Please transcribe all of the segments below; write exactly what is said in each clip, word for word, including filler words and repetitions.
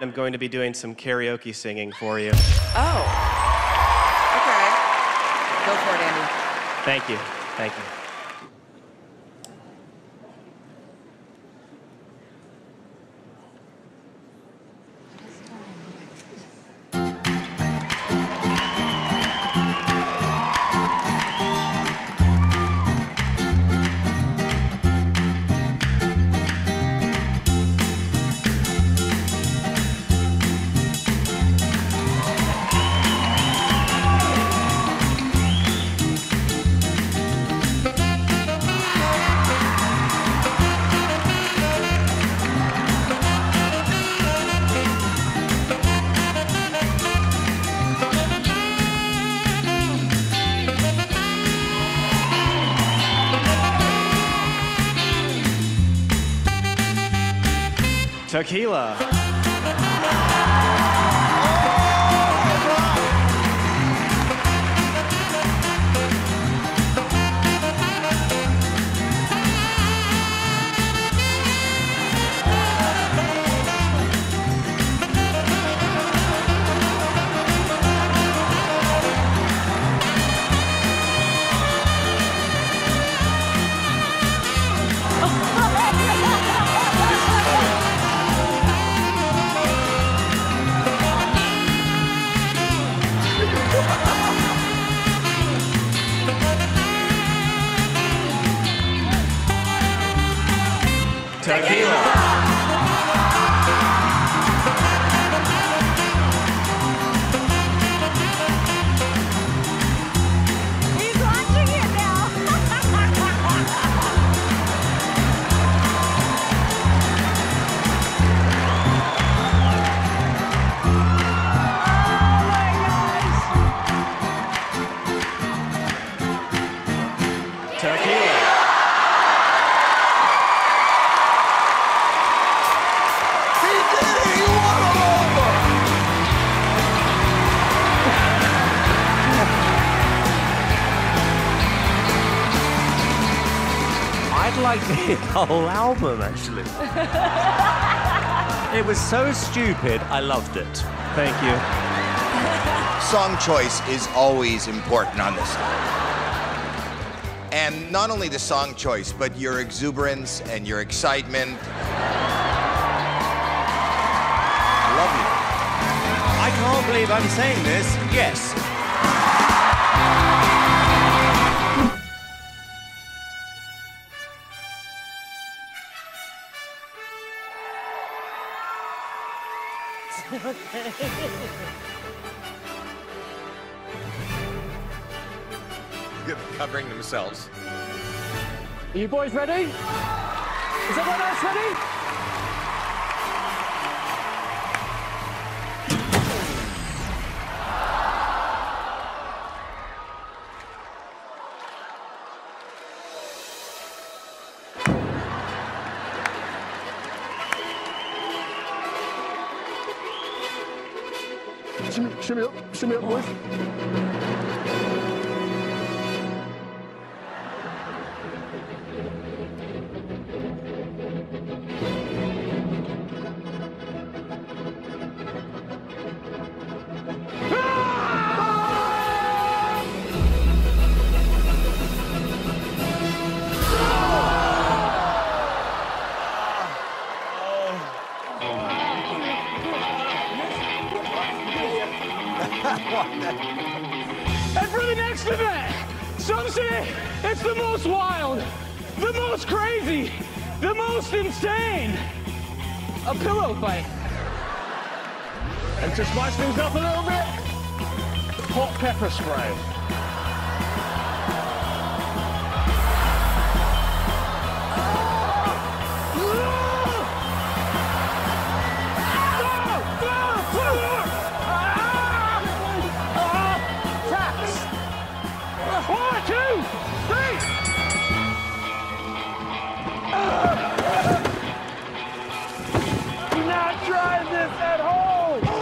I'm going to be doing some karaoke singing for you. Oh. Okay. Go for it, Andy. Thank you. Thank you. Tequila. Oh, the whole album, actually. It was so stupid, I loved it. Thank you. Song choice is always important on this album. And not only the song choice, but your exuberance and your excitement. I love you. I can't believe I'm saying this. Yes. Covering themselves. Are you boys ready? Is everyone else ready? Shimmy, shimmy up, shimmy up, boys. It's the most wild, the most crazy, the most insane. A pillow fight. And to spice things up a little bit, hot pepper spray. At home! Oh,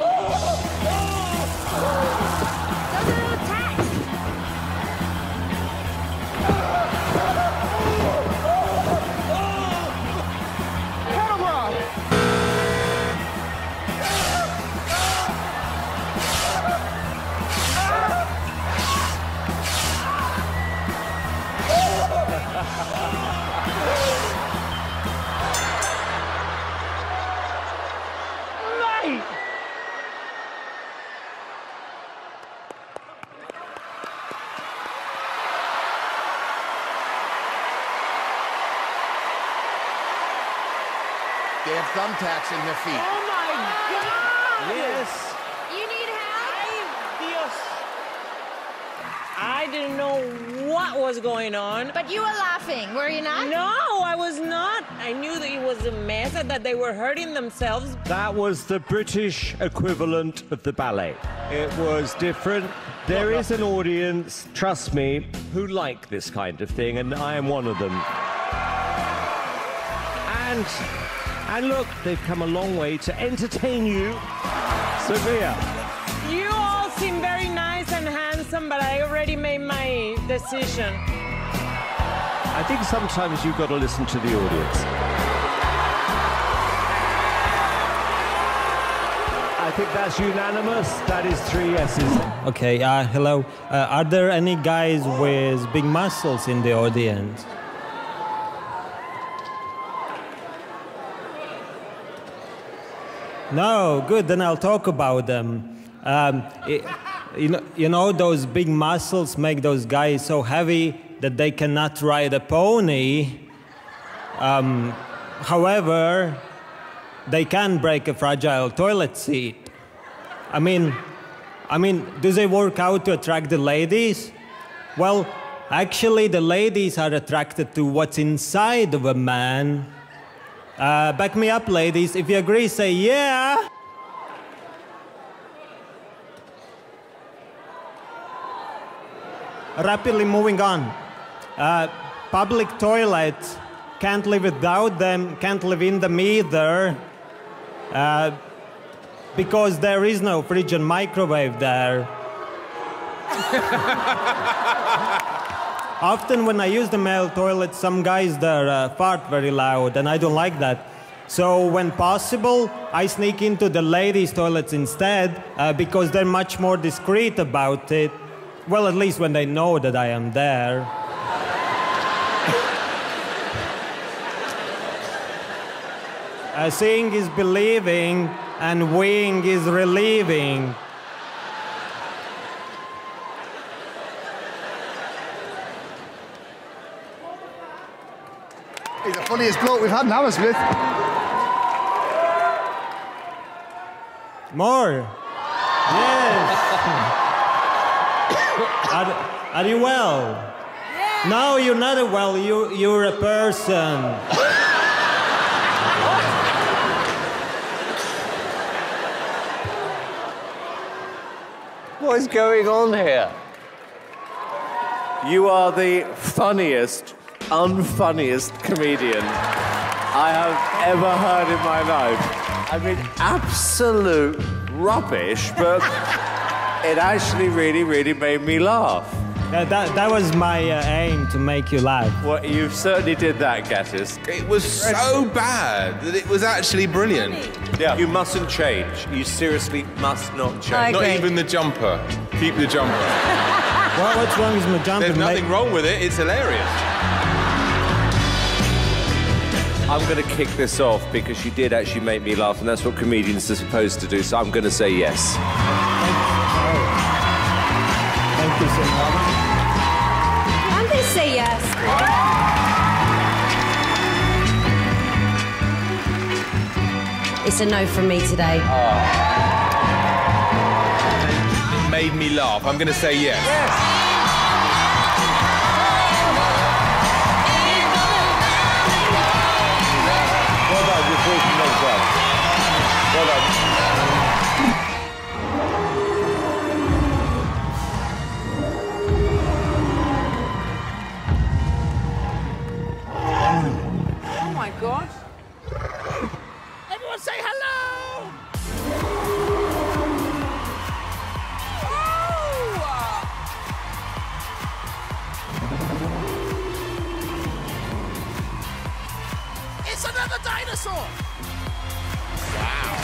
oh, oh. thumbtacks in their feet. Oh my God! Yes. You need help? Dios. I didn't know what was going on. But you were laughing, were you not? No, I was not. I knew that it was a mess and that they were hurting themselves. That was the British equivalent of the ballet. It was different. There is an audience, trust me, who like this kind of thing, and I am one of them. And, and look, they've come a long way to entertain you, Sophia. You all seem very nice and handsome, but I already made my decision. I think sometimes you've got to listen to the audience. I think that's unanimous. That is three yeses. Okay, uh, hello. Uh, are there any guys with big muscles in the audience? No, good, then I'll talk about them. Um, it, you know, you know, those big muscles make those guys so heavy that they cannot ride a pony. Um, however, they can break a fragile toilet seat. I mean, I mean, do they work out to attract the ladies? Well, actually, the ladies are attracted to what's inside of a man. Uh, back me up, ladies. If you agree, say yeah. Rapidly moving on. Uh, public toilets, can't live without them, can't live in them either. Uh, because there is no fridge and microwave there. Often when I use the male toilet, some guys there uh, fart very loud, and I don't like that. So when possible, I sneak into the ladies' toilets instead, uh, because they're much more discreet about it. Well, at least when they know that I am there. Uh, seeing is believing, and weeing is relieving. He's the funniest bloke we've had in Hammersmith. More. Yes. are, are you well? Yeah. No, you're not well. You, you're a person. What is going on here? You are the funniest, unfunniest comedian I have ever heard in my life. I mean, absolute rubbish, but it actually really, really made me laugh. Uh, that, that was my uh, aim, to make you laugh. Well, you certainly did that, Gattis. It was so bad that it was actually brilliant. Yeah. You mustn't change. You seriously must not change. Not even the jumper. Keep the jumper. Well, what's wrong with my jumper? There's nothing mate? wrong with it. It's hilarious. I'm going to kick this off because you did actually make me laugh, and that's what comedians are supposed to do, so I'm going to say yes. Thank you. Thank you so much. I'm going to say yes. It's a no from me today. Oh. It made me laugh. I'm going to say yes. Yes. Well done. You're talking as well. Well done. Oh, my God. Say hello! Oh! It's another dinosaur! Wow!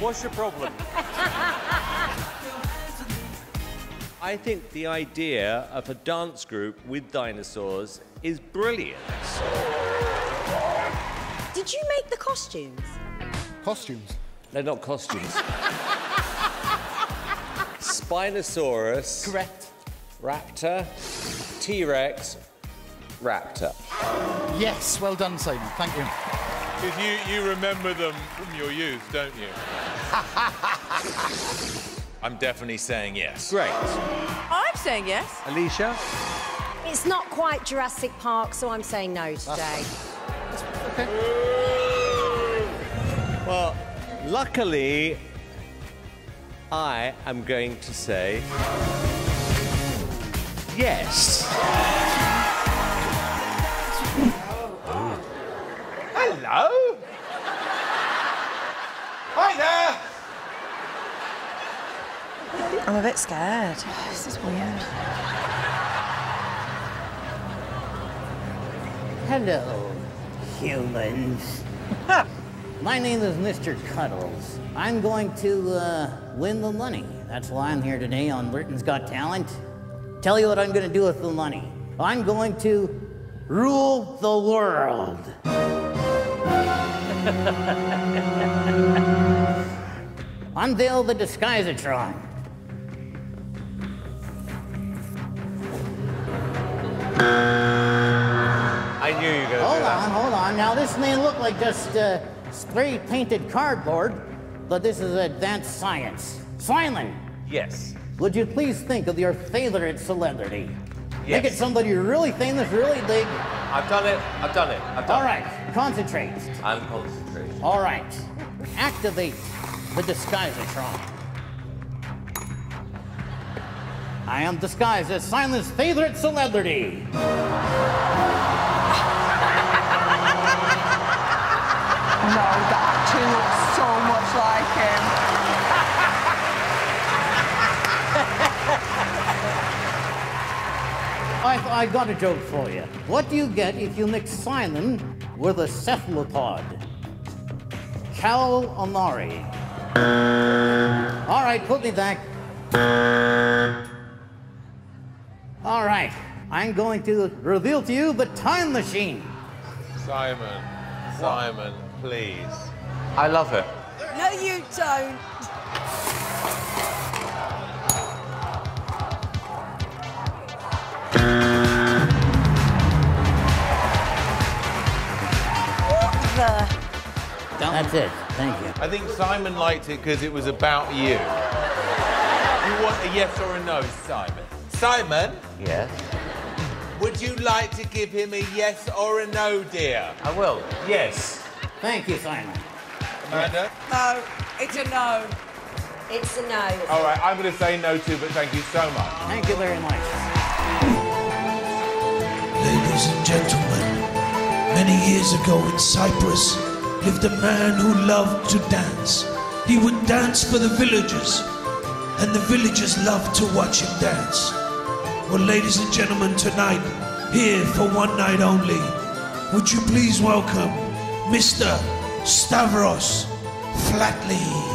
What's your problem? I think the idea of a dance group with dinosaurs is brilliant. Did you make the costumes? Costumes? They're not costumes. Spinosaurus. Correct. Raptor. T-Rex. Raptor. Yes, well done, Simon. Thank you. Because you, you remember them from your youth, don't you? I'm definitely saying yes. Great. I'm saying yes. Alicia? It's not quite Jurassic Park, so I'm saying no today. That's okay. Well, luckily, I am going to say yes. Oh. Hello? Hi there! I'm a bit scared. Oh, this is weird. Hello, humans. My name is Mister Cuddles. I'm going to uh, win the money. That's why I'm here today on Britain's Got Talent. Tell you what I'm going to do with the money. I'm going to rule the world. Unveil the Disguisertron. I knew you were going to do that. Hold on, hold on. Now, this may look like just uh, spray-painted cardboard, but this is advanced science. Simon! Yes? Would you please think of your favorite celebrity? Yes. Make it somebody really famous, really big. I've done it. I've done it. I've done it. All right. Concentrate. I'm concentrating. All right. Activate the Disguisertron. I am disguised as Simon's favorite celebrity. No, that too looks so much like him. I've, I've got a joke for you. What do you get if you mix Simon with a cephalopod? Cal Amari. All right, put me back. All right, I'm going to reveal to you the time machine. Simon, Simon, what? Please. I love it. No, you don't. What the? That's it, thank you. I think Simon liked it because it was about you. You want a yes or a no, Simon? Simon? Yes? Would you like to give him a yes or a no, dear? I will. Yes. Thank you, Simon. Amanda? No, it's a no. It's a no. All right, I'm going to say no too, but thank you so much. Thank you very much. Ladies and gentlemen, many years ago in Cyprus lived a man who loved to dance. He would dance for the villagers, and the villagers loved to watch him dance. Well, ladies and gentlemen, tonight, here for one night only, would you please welcome Mister Stavros Flatley.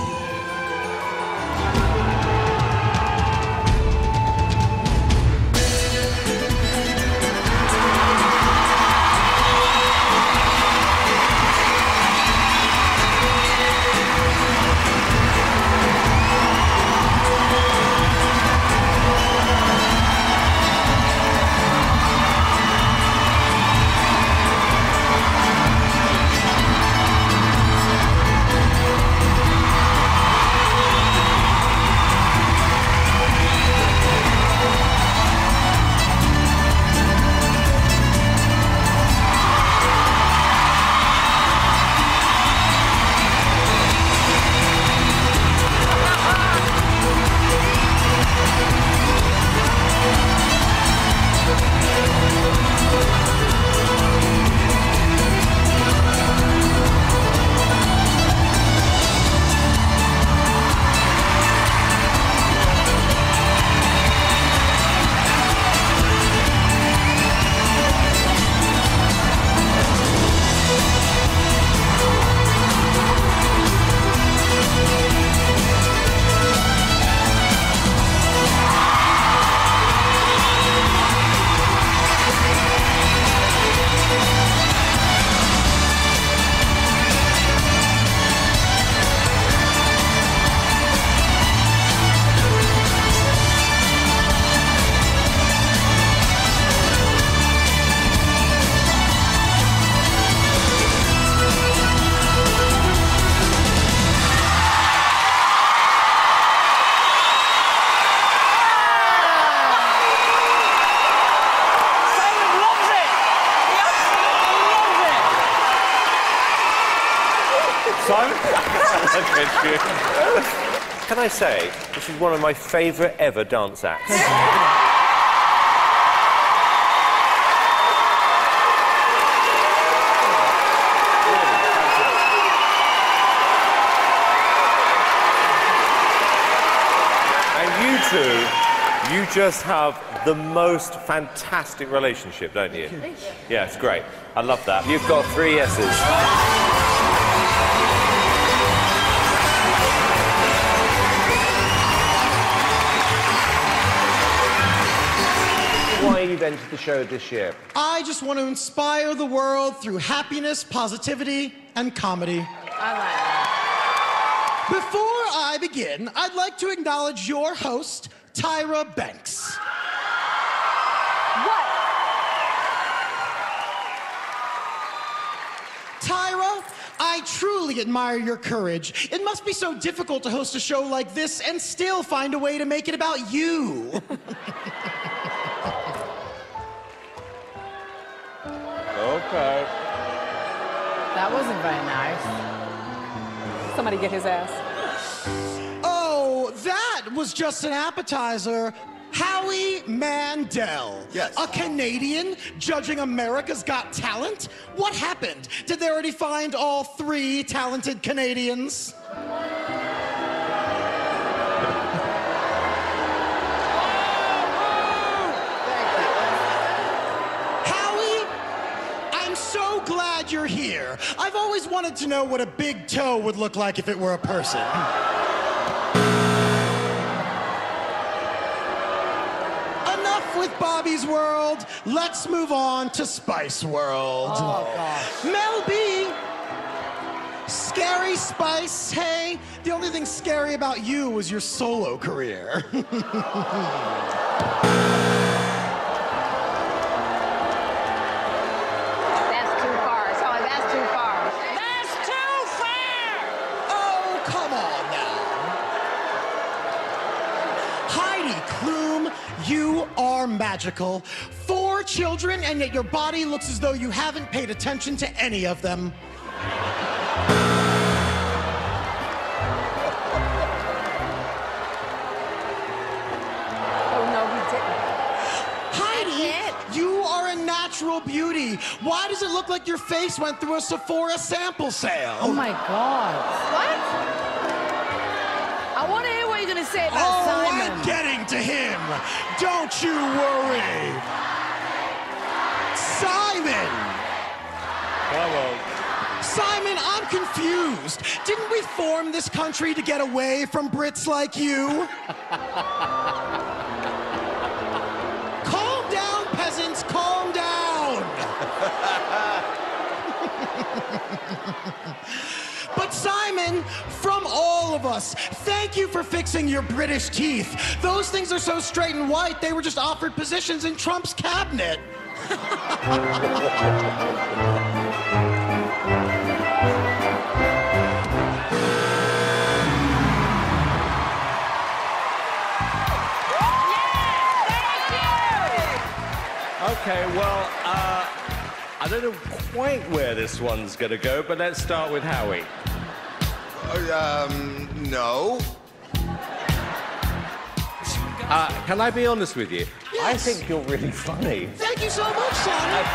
Simon? Can I say, this is one of my favourite ever dance acts. And you two, you just have the most fantastic relationship, don't you? Thank you. Yeah, it's great. I love that. You've got three yeses. Why you've entered the show this year? I just want to inspire the world through happiness, positivity, and comedy. I like that. Before I begin, I'd like to acknowledge your host, Tyra Banks. What? Tyra, I truly admire your courage. It must be so difficult to host a show like this and still find a way to make it about you. Okay. That wasn't very nice. Somebody get his ass. Oh, that was just an appetizer. Howie Mandel. Yes. A Canadian judging America's Got Talent? What happened? Did they already find all three talented Canadians? Glad you're here. I've always wanted to know what a big toe would look like if it were a person. Enough with Bobby's World. Let's move on to Spice World. Oh, gosh. Mel B. Scary Spice, hey. The only thing scary about you was your solo career. You are magical. Four children, and yet your body looks as though you haven't paid attention to any of them. Oh, no, we didn't. Heidi, you are a natural beauty. Why does it look like your face went through a Sephora sample sale? Oh, my God. What? I want to hear what you're going to say about oh, Simon. I'm getting to him. Don't you worry. Simon. Hello. Simon, I'm confused. Didn't we form this country to get away from Brits like you? Calm down, peasants. Calm down. But Simon, from all of us, thank you for fixing your British teeth. Those things are so straight and white, they were just offered positions in Trump's cabinet. Okay, well, uh, I don't know quite where this one's gonna go, but let's start with Howie. Um, no. Uh, can I be honest with you? Yes. I think you're really funny. Thank you so much, Simon.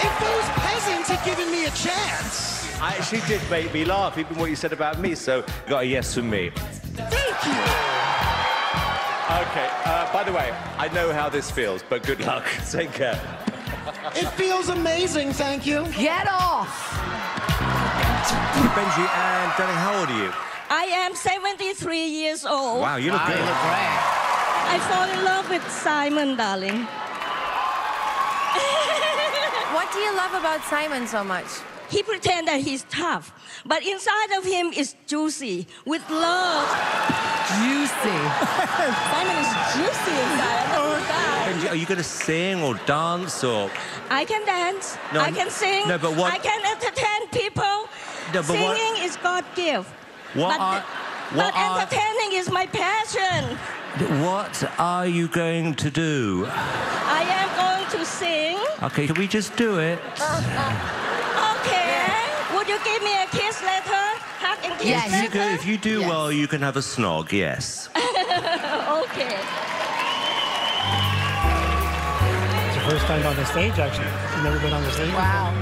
If those peasants had given me a chance. I actually did make me laugh, even what you said about me, so got a yes from me. Thank you. Okay, uh, by the way, I know how this feels, but good luck. Take care. It feels amazing, thank you. Get off! Benji and Danny, how old are you? I am seventy-three years old. Wow, you look I good. Look great. I fell in love with Simon, darling. What do you love about Simon so much? He pretends that he's tough, but inside of him is juicy, with love. Juicy. Simon is juicy inside. Oh, are you going to sing or dance or...? I can dance. No, I can sing. No, but what... I can entertain people. No, but Singing what... is God's gift. What but are... What but are... entertaining is my passion. What are you going to do? I am going to sing. OK, can we just do it? Uh, uh... Okay, would you you give me a kiss later? Hug and kiss yes, later? You go, if you do yes. well, you can have a snog, yes. Okay. It's your first time on the stage, actually. You've never been on the stage before. Wow.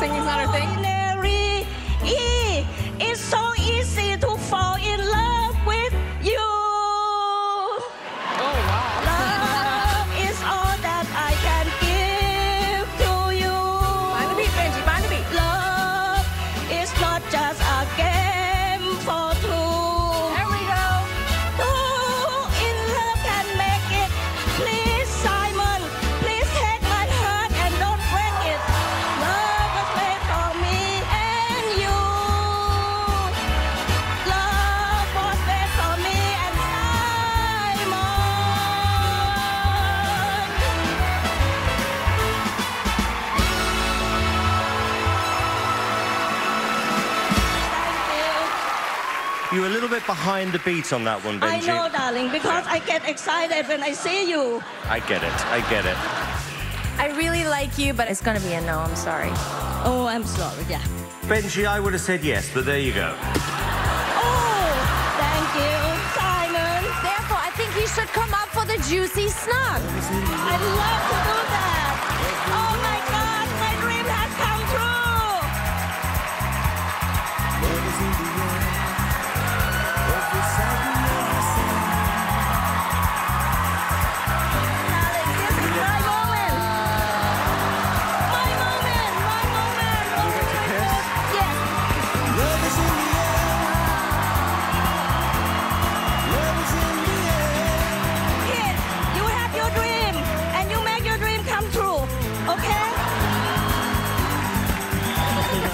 Singing's not her thing. E, it's so easy to fall in love with you. Oh wow! Love is all that I can give to you. Find the beat, Benji. Find the beat. Love is not just a game for two. There we go. Who in love can make it? Please, Simon. Please take my heart and don't break it. You were a little bit behind the beat on that one, Benji. I know, darling, because I get excited when I see you. I get it. I get it. I really like you, but it's going to be a no. I'm sorry. Oh, I'm sorry, yeah. Benji, I would have said yes, but there you go. Oh, thank you, Simon. Therefore, I think he should come up for the juicy snug. I'd love to do that. Oh, my God, my dream has come true.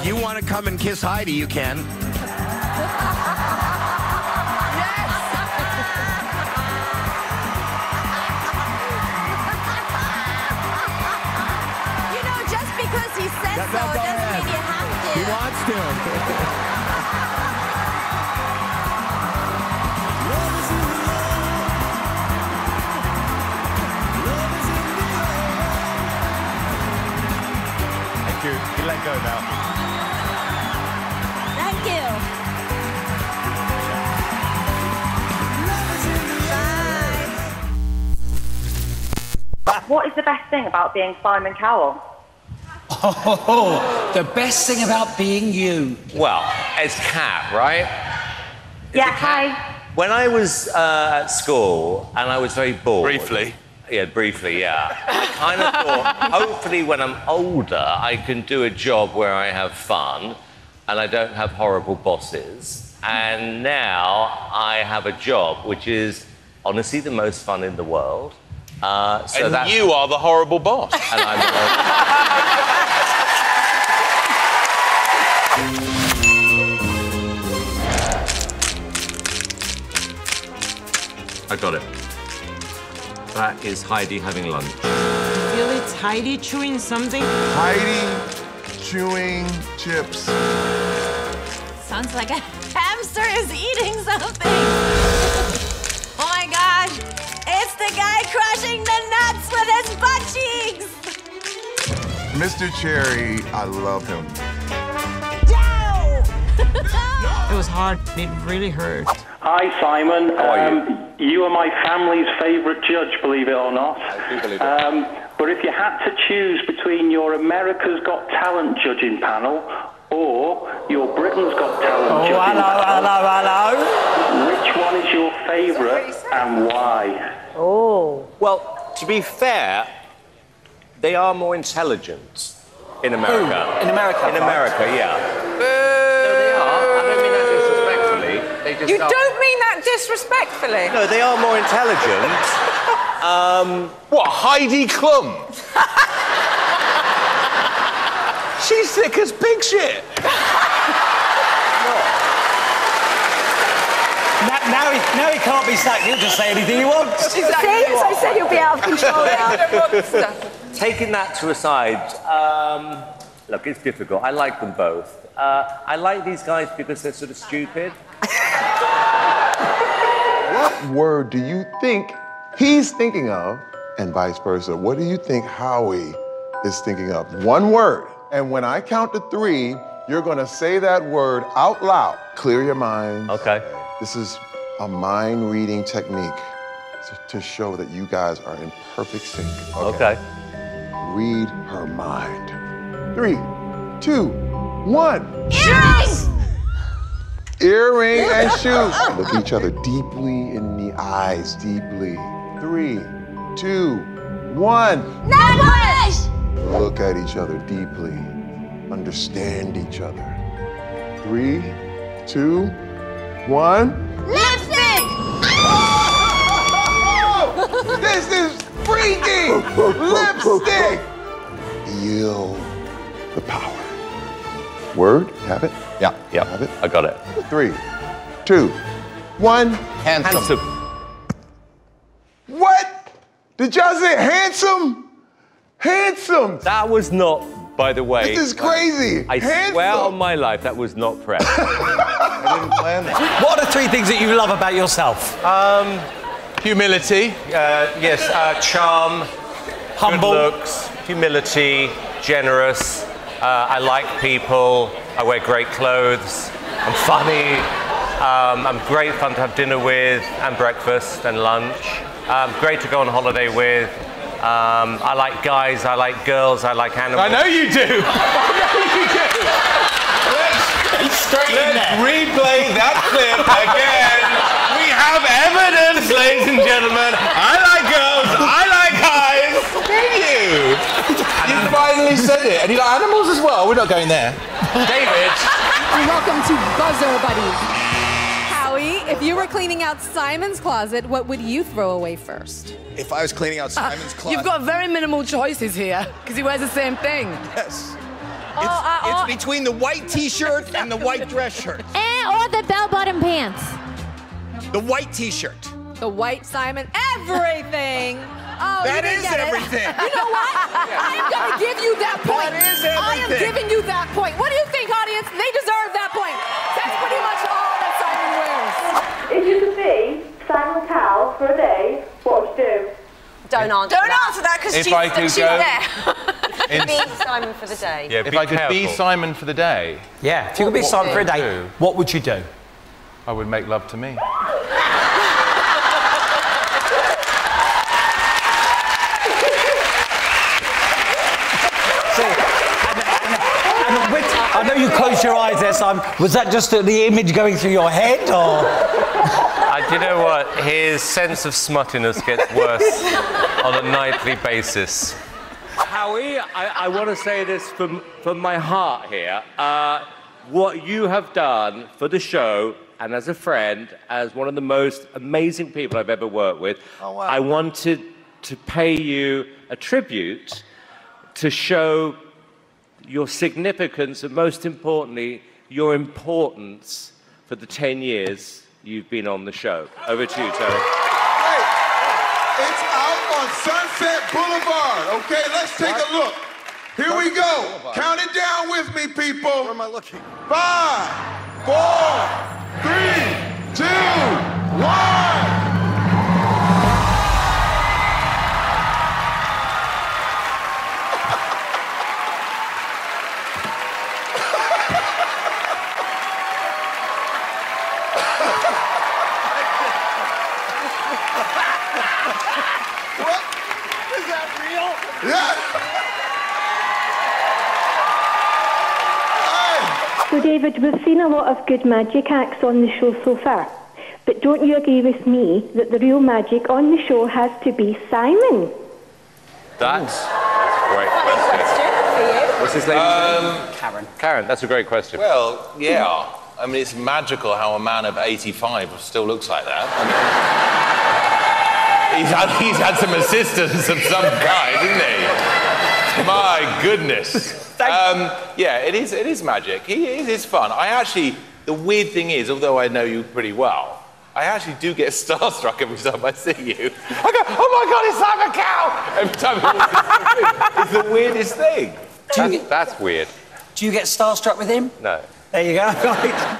You want to come and kiss Heidi, you can. Yes! You know, just because he says that, that, so that doesn't mean you have to. He wants to. Love is in the air. Love is in the air. Thank you. You let go now. What is the best thing about being Simon Cowell? Oh, the best thing about being you. Well, it's cat, right? It's yeah, cat. Hi. When I was uh, at school and I was very bored. Briefly. Yeah, briefly, yeah. I kind of thought, hopefully when I'm older, I can do a job where I have fun and I don't have horrible bosses. And now I have a job which is honestly the most fun in the world. Uh, so and you are the horrible boss. And I'm the horrible. I got it. That is Heidi having lunch. I feel it's Heidi chewing something. Heidi chewing chips. Sounds like a hamster is eating something. Oh my gosh. It's the guy crushing the nuts with his butt cheeks! Mister Cherry, I love him. It was hard. It really hurt. Hi, Simon. How are you? Um, you are my family's favourite judge, believe it or not. I do believe it. Um, but if you had to choose between your America's Got Talent judging panel or your Britain's Got Talent oh, judging hello, panel... hello, hello, hello! Which one is your favourite and why? Oh. Well, to be fair, they are more intelligent in America. Ooh, in America? In America, right? Yeah. Boo. No, they are. I don't mean that disrespectfully. They just you are... don't mean that disrespectfully? No, they are more intelligent. um, what, Heidi Klum? She's thick as pig shit. That now he, now he can't be sacked. He'll just say anything he wants. Exactly. See, so I said you'll be out of control now. Taking that to a side, um, look, it's difficult. I like them both. Uh, I like these guys because they're sort of stupid. What word do you think he's thinking of, and vice versa? What do you think Howie is thinking of? One word. And when I count to three, you're going to say that word out loud. Clear your minds. Okay. This is a mind-reading technique to show that you guys are in perfect sync. Okay. Okay. Read her mind. Three, two, one. Earrings! Earring and shoes. Look each other deeply in the eyes, deeply. Three, two, one. Not much! Look at each other deeply. Understand each other. Three, two, one. Lipstick! Oh! This is freaky! Lipstick! Feel the power. Word? Have it? Yeah, yeah. Have it? I got it. Three, two, one. Handsome. Handsome. What? Did y'all say handsome? Handsome! That was not... By the way, this is crazy. I Handsome. swear on my life, that was not prep. I didn't plan that. What are three things that you love about yourself? Um, humility. Uh, yes. Uh, charm. Humble. Good looks. Humility. Generous. Uh, I like people. I wear great clothes. I'm funny. Um, I'm great fun to have dinner with, and breakfast and lunch. Um, great to go on holiday with. Um, I like guys, I like girls, I like animals. I know you do! I know you do! Let's, let's replay that clip again. We have evidence, ladies and gentlemen. I like girls, I like guys. Thank you! You finally said it. And you like animals as well? We're not going there. David. Welcome to Buzzer Buddies. Howie, if you were cleaning out Simon's closet, what would you throw away first? If I was cleaning out Simon's uh, closet... You've got very minimal choices here, because he wears the same thing. Yes. Oh, it's, uh, it's oh. between the white T-shirt and the white dress shirt. And, or the bell-bottom pants. The white T-shirt. The white Simon. Everything! Oh, that is everything. It. You know what? Yeah. I am going to give you that point. That is everything. I am giving you that point. What do you think, audience? They deserve that point. That's pretty much all that Simon wears. If you could be Simon Cowell for a day, what would you do? Don't answer Don't that. answer that, because she's, she's go, there. Be Simon for the day. Yeah, if I could careful. be Simon for the day. Yeah, if you could be Simon for a day, do? what would you do? I would make love to me. I know you closed your eyes there, Simon. Was that just the image going through your head, or...? I, do you know what? His sense of smuttiness gets worse on a nightly basis. Howie, I, I want to say this from, from my heart here. Uh, what you have done for the show, and as a friend, as one of the most amazing people I've ever worked with, oh, wow. I wanted to pay you a tribute to show... your significance, and most importantly, your importance for the ten years you've been on the show. Over to you, Terry. Hey, it's out on Sunset Boulevard, okay? Let's take a look. Here we go. Count it down with me, people. Where am I looking? Five, four, three, two, one. Yeah. So, David, we've seen a lot of good magic acts on the show so far, but don't you agree with me that the real magic on the show has to be Simon? That's a great question. What's his name? Um, Karen. Karen, that's a great question. Well, yeah. I mean, it's magical how a man of eighty-five still looks like that. I mean, He's had, he's had some assistance of some kind, isn't he? My goodness. Um, yeah, it is, it is magic. It is fun. I actually, the weird thing is, although I know you pretty well, I actually do get starstruck every time I see you. I go, oh my God, it's Simon Cowell! Every time he walks in the room. It's the weirdest thing. That's, get, that's weird. Do you get starstruck with him? No. There you go.